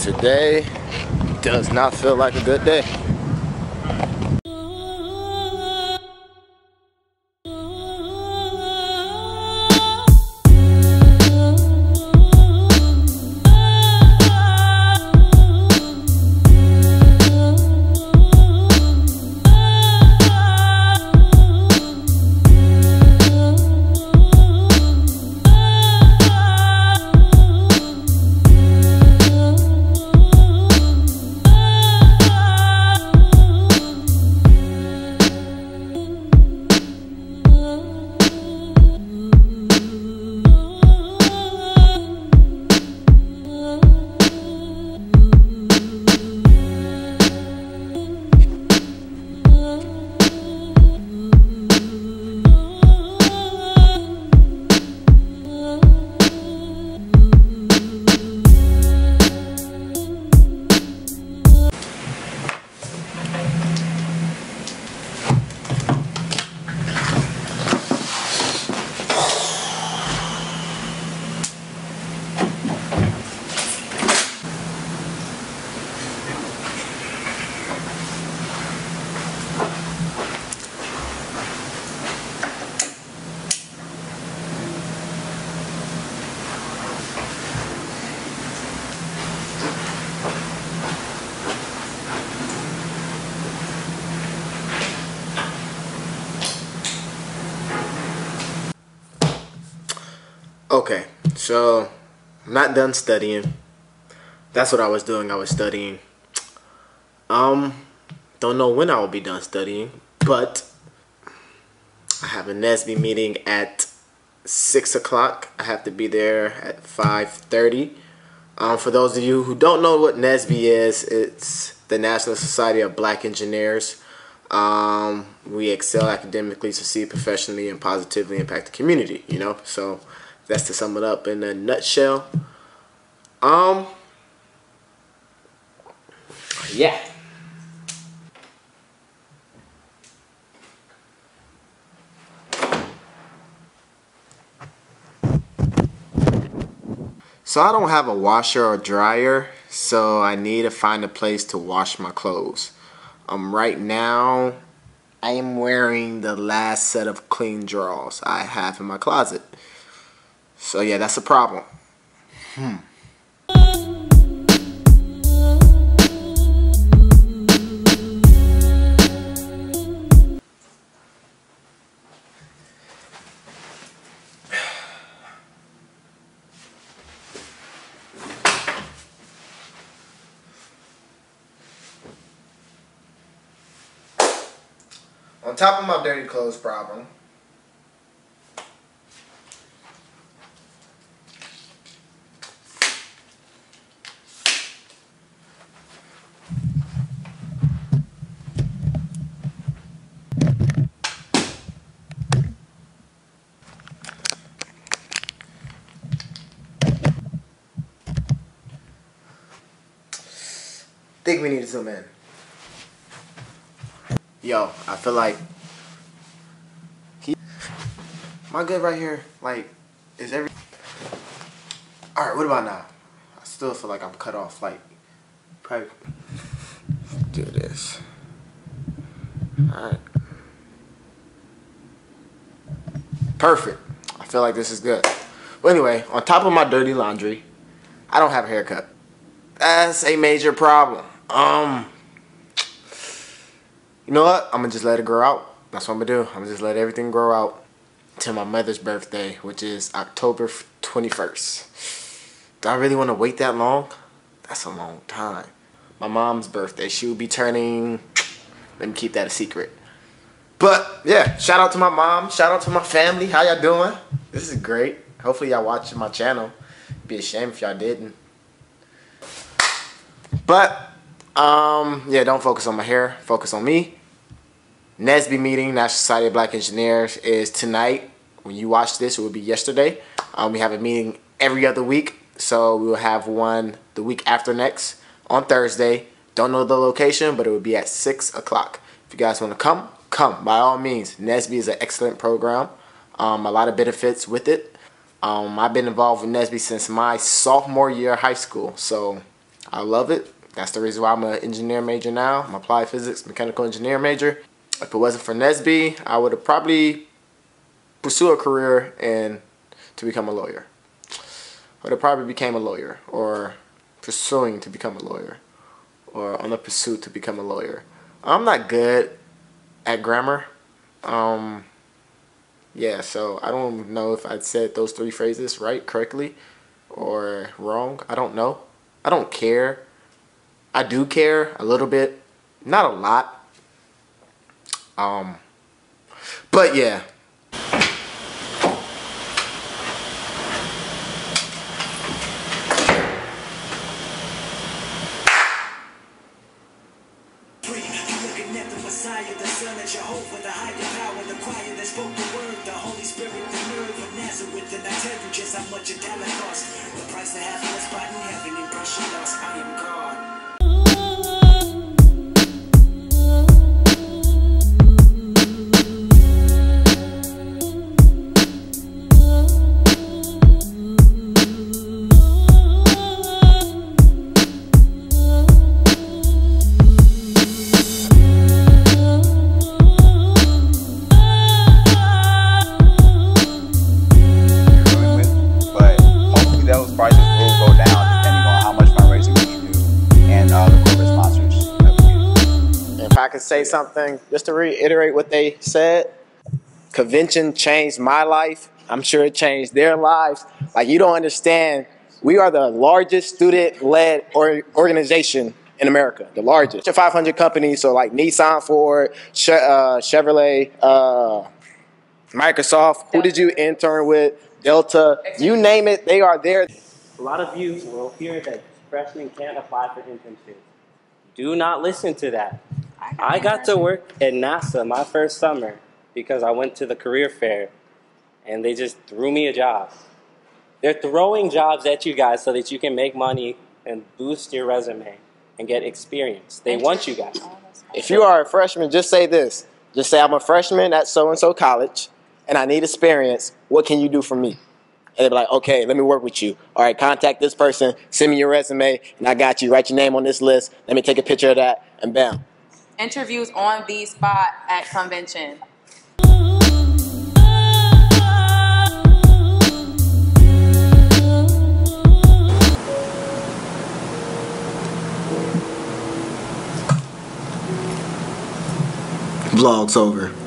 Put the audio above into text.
Today does not feel like a good day. Okay, so I'm not done studying. That's what I was doing. I was studying. Don't know when I will be done studying, but I have a NESB meeting at 6 o'clock. I have to be there at 5:30. For those of you who don't know what NESB is, it's the National Society of Black Engineers. We excel academically, succeed professionally, and positively impact the community. You know, so. That's to sum it up in a nutshell. Yeah. So I don't have a washer or dryer, so I need to find a place to wash my clothes. Right now, I am wearing the last set of clean drawers I have in my closet. So yeah, that's a problem. On top of my dirty clothes problem, I think we need to zoom in. Yo, I feel like am I good right here? Like, is every alright? What about now? I still feel like I'm cut off. Like, probably do this. Alright, perfect. I feel like this is good. Well, anyway, on top of my dirty laundry, I don't have a haircut. That's a major problem. You know what? I'm gonna just let it grow out. That's what I'm gonna do. I'm gonna just let everything grow out till my mother's birthday, which is October 21st. Do I really wanna wait that long? That's a long time. My mom's birthday, she will be turning, let me keep that a secret. But yeah, shout out to my mom, shout out to my family. How y'all doing? This is great. Hopefully y'all watching my channel. It'd be a shame if y'all didn't. But, yeah, don't focus on my hair. Focus on me. NESB meeting, National Society of Black Engineers, is tonight. When you watch this, it will be yesterday. We have a meeting every other week. So we will have one the week after next on Thursday. Don't know the location, but it will be at 6 o'clock. If you guys want to come, come. By all means, NESB is an excellent program. A lot of benefits with it. I've been involved with NESB since my sophomore year of high school. So I love it. That's the reason why I'm an engineer major now. I'm applied physics, mechanical engineer major. If it wasn't for Nesby, I would have probably pursued a career and to become a lawyer. I would have probably became a lawyer, or pursuing to become a lawyer, or on the pursuit to become a lawyer. I'm not good at grammar. Yeah, so I don't know if I'd said those three phrases right, correctly, or wrong. I don't know. I don't care. I do care a little bit, not a lot. But yeah. Say something just to reiterate what they said. Convention changed my life. I'm sure it changed their lives. Like, you don't understand. We are the largest student-led organization in America. The largest. 500 companies. So like Nissan, Ford, Chevrolet, Microsoft. Who did you intern with? Delta. You name it. They are there. A lot of you will hear that freshmen can't apply for internships. Do not listen to that. I got to work at NASA my first summer because I went to the career fair and they just threw me a job. They're throwing jobs at you guys so that you can make money and boost your resume and get experience. They want you guys. If you are a freshman, just say this. Just say, I'm a freshman at so-and-so college and I need experience. What can you do for me? And they'll be like, okay, let me work with you. All right, contact this person, send me your resume, and I got you. Write your name on this list. Let me take a picture of that, and bam. Interviews on the spot at convention. Vlog's over.